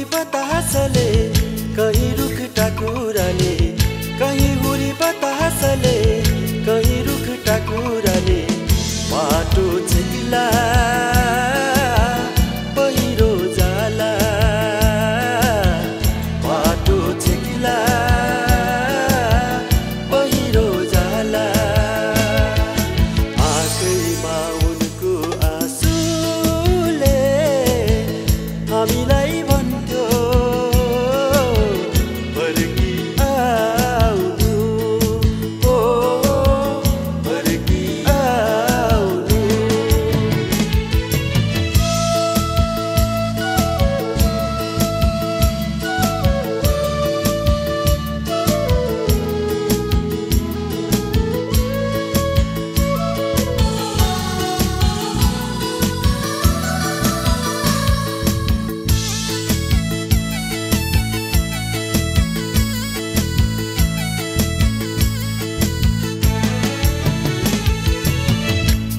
उरी बतासले कहीं रुख ठाकुराले, कहीं उरी बतासले कहीं रुख ठाकुराले माटो चिला पहिरो जाला, माटो चिला पहिरो जाला। आँखैमा उनको आँसुले हामीलाई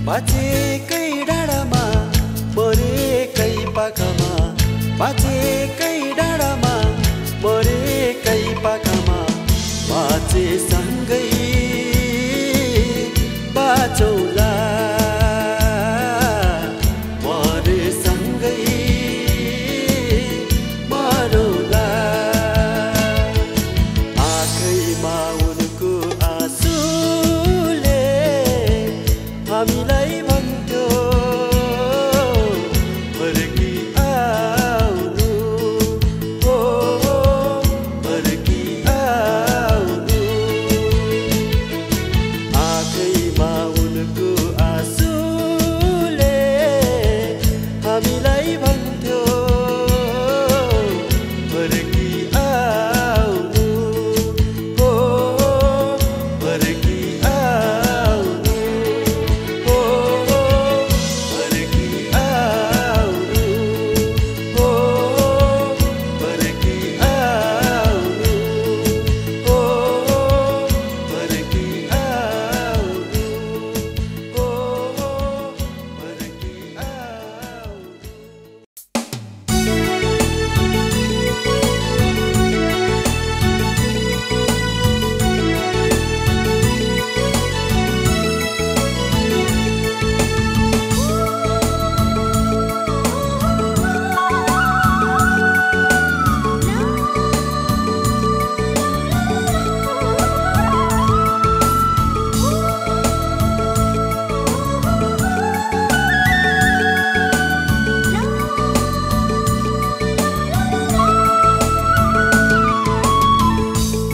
बाजे कई डाँडामा मरे कई पाकामा, बाजे कई डाँडामा मरे कई पाकामा बाजे सँगै बाचौला, मरे सँगै मरौला। आँखैमा उनको आँसुले हामीलाई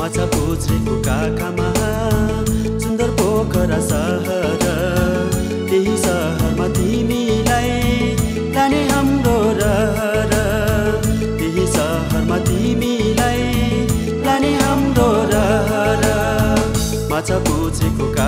माछा पुछेको काकामा सुन्दर पोखर सहर, त्यही सहरमा तिमीलाई लाने हाम्रो रहर, त्यही सहरमा तिमीलाई लाने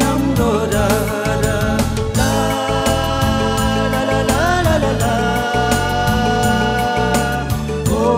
हाम्रो रहर। ला ला ला ला ला ला ला ओ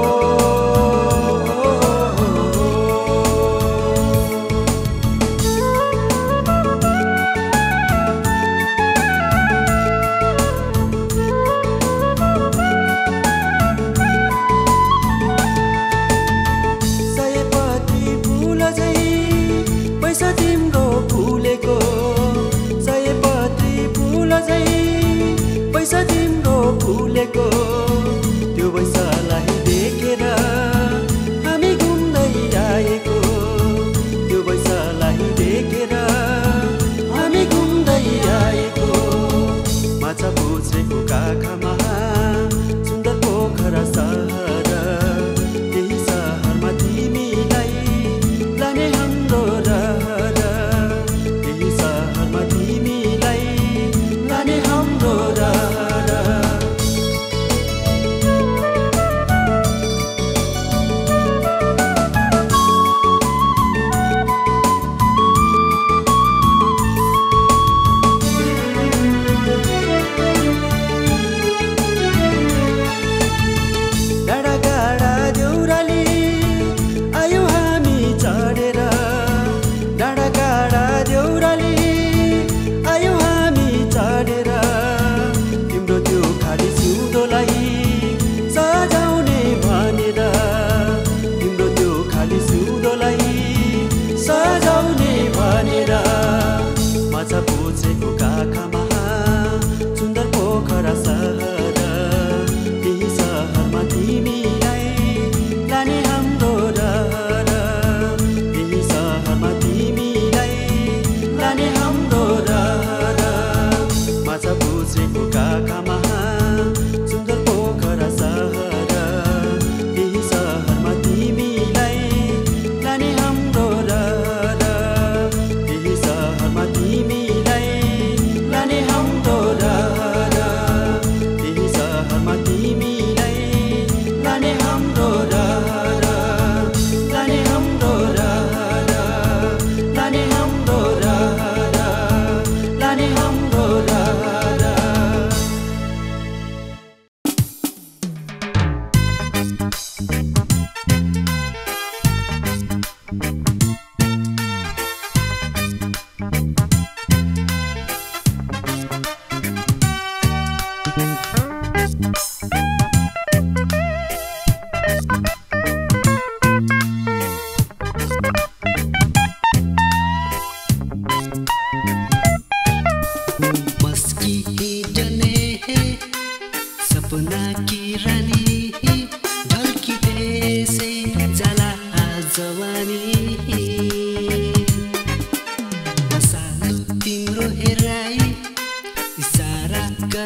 Isadora,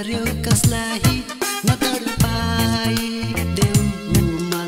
girl, cause like, not to buy, do my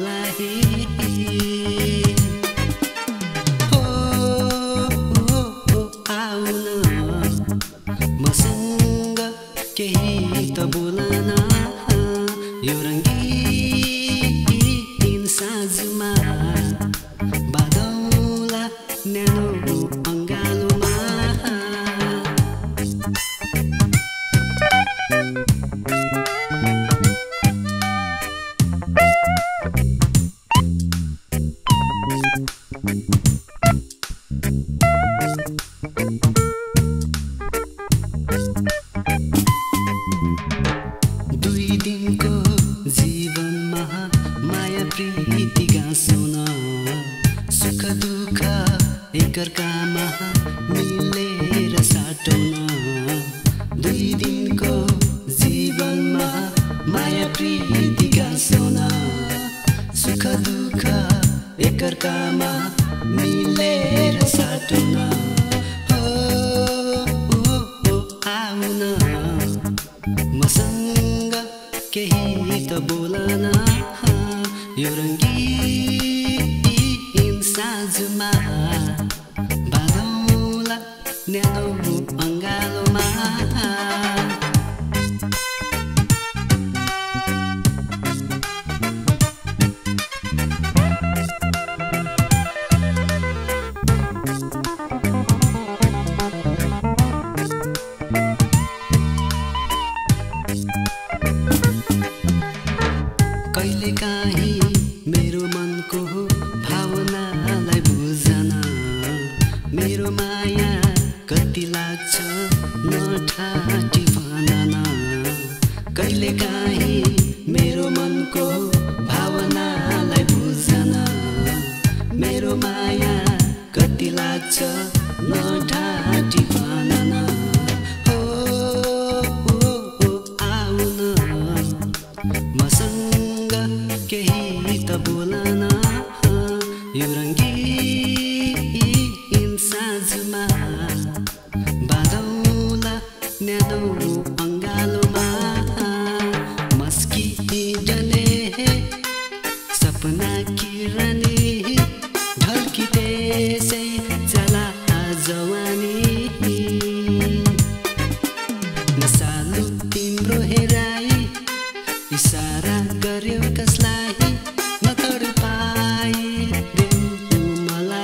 life.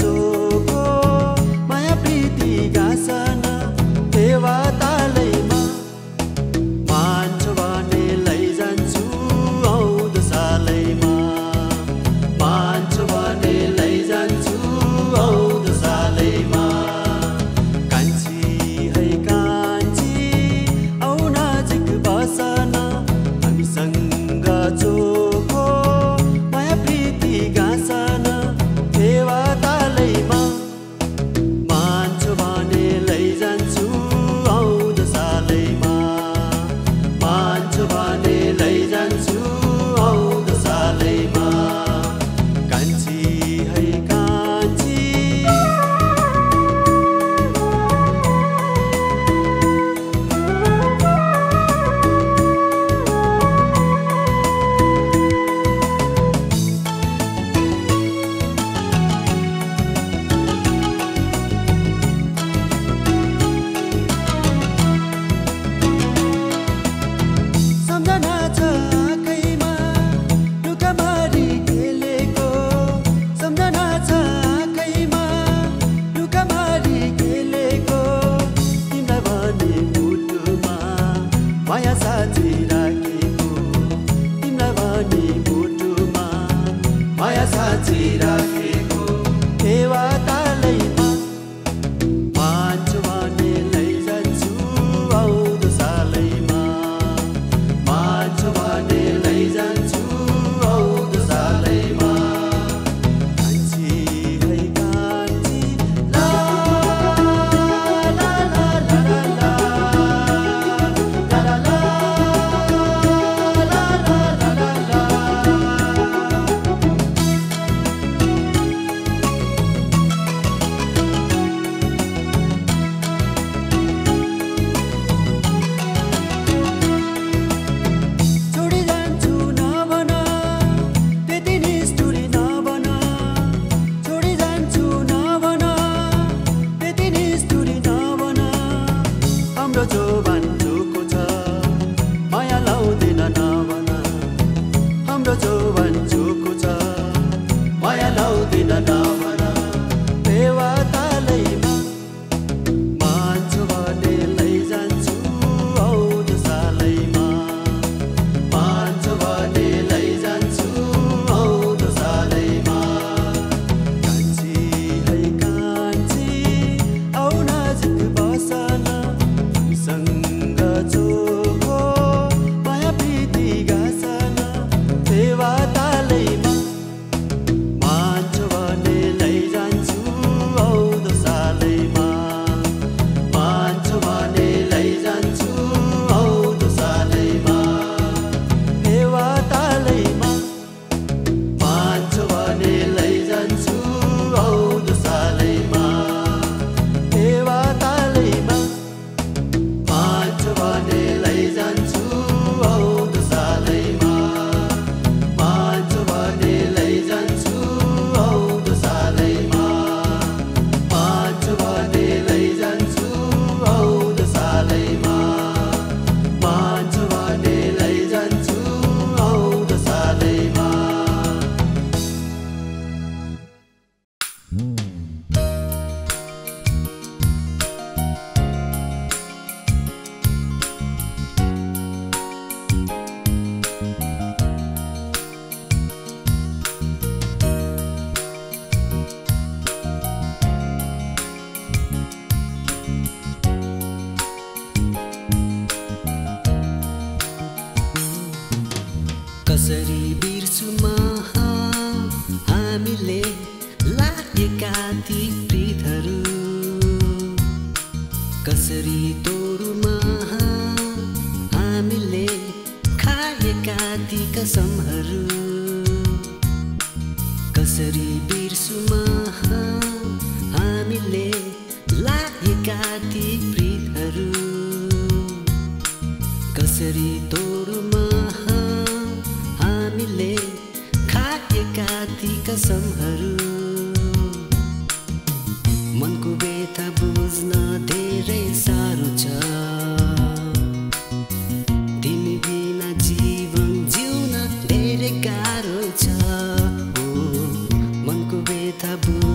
जोगो माया प्रीति गासन देवतालयमा मान्छु भने लैजान्छु औदसालयमा मान्छु भने लैजान्छु औदसालयमा कान्छी है कान्छी औ नजिक बसन हामीसँग जोगो माया प्रीति गासन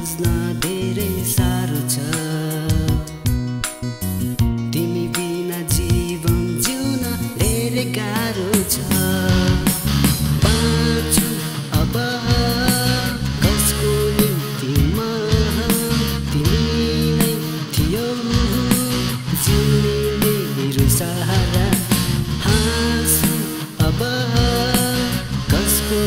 It's not धेरै साह्रो छ तिमी बिना जीवन जिउन धेरै गाह्रो छ बाँच्छु अब कसको निम्ति तिमी नै थियो जिउने मेरो सहारा हाँसु अब कसको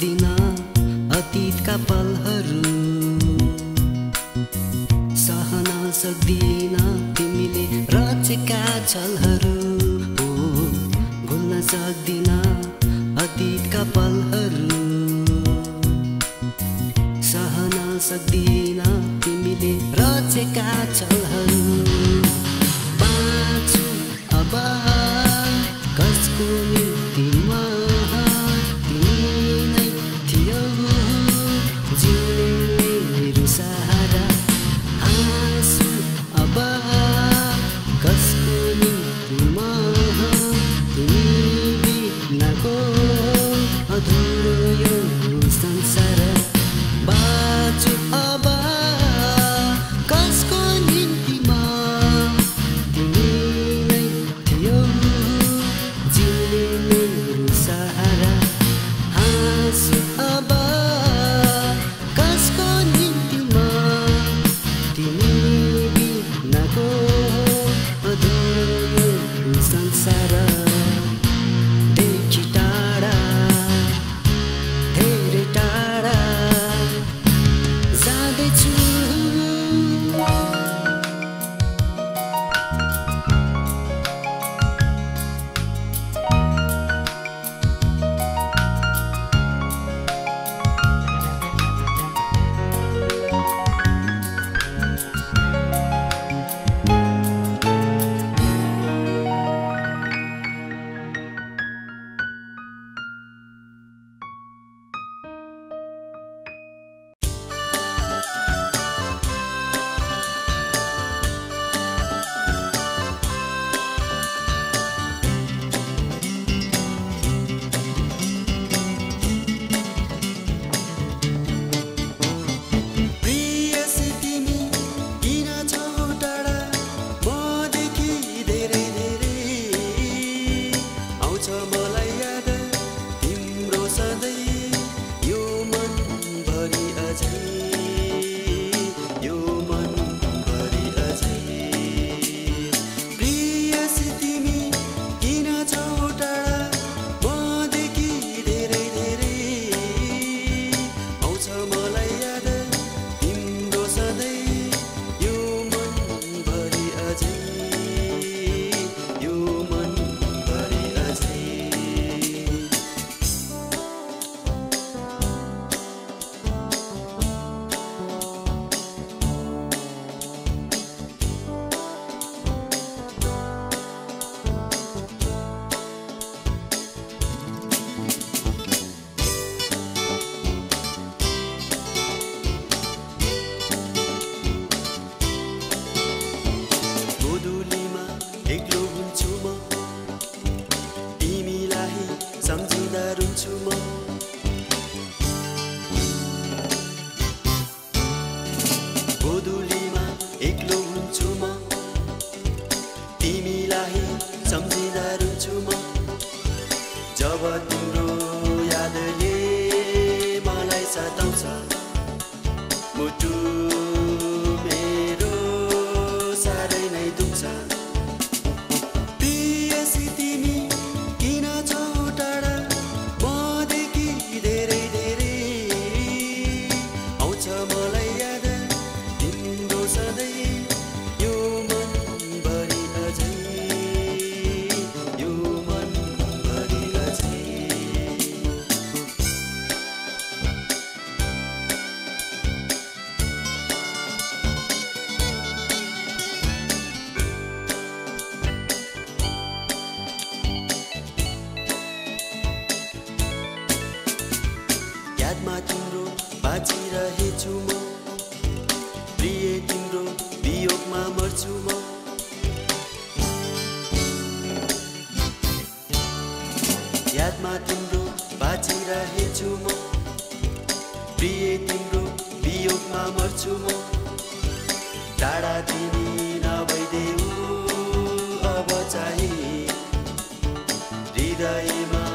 सक्दिन अतीतका पलहरू सहन सक्दिन तिमीले रचेका छलहरू भुल्न सक्दिन अतीतका पलहरू सहन सक्दिन तिमीले रचेका छलहरू बाँच्छु अब कसको निम्तिमा याद में तिम्रो बाँची रहेछु म, प्रिय तिम्रो वियोगमा मर्छु म। याद में तिम्रो बाँची रहेछु म, प्रिय तिम्रो वियोगमा मर्छु म। टाढा तिमी नभइदेऊ अब चाहिँ, हृदयमा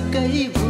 टकई।